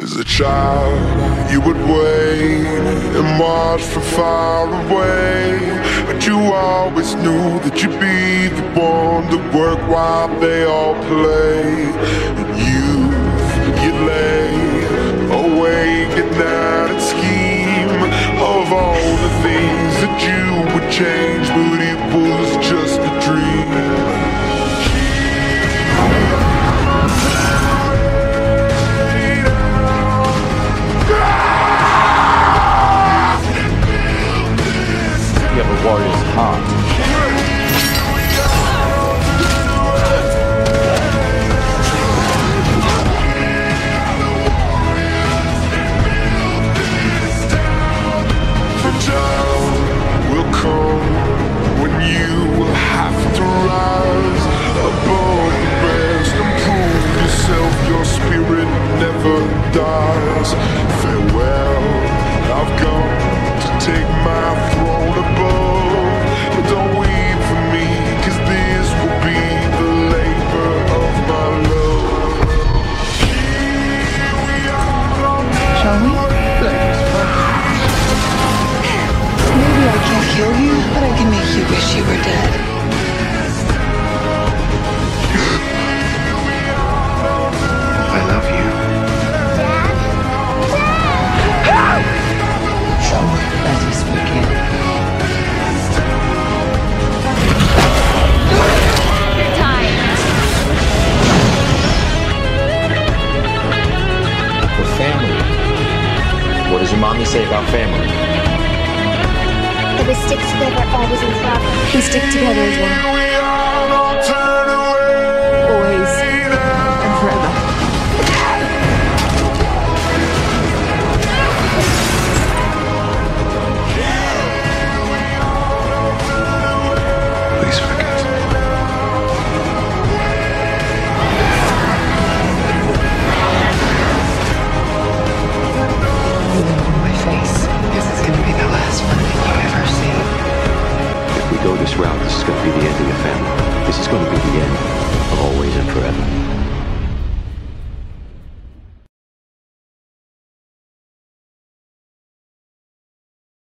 As a child, you would wait and watch from far away, but you always knew that you'd be the one to work while they all play. And you lay awake at night and scheme of all the things that you would change, but it was just a dream. Warrior's heart. The time will come when you will have to rise above the rest and prove yourself. Your spirit never dies. Farewell, I've come to take my throne above. Don't weep for me, cause this will be the labor of my love. Here we are. Shall we? Maybe I can't kill you, but I can make you wish you were dead. I love you. So, let us begin. What does your mommy say about family? That we stick together always in trouble. We stick together as one. Always and forever. This route, this is going to be the end of your family. This is going to be the end of always and forever.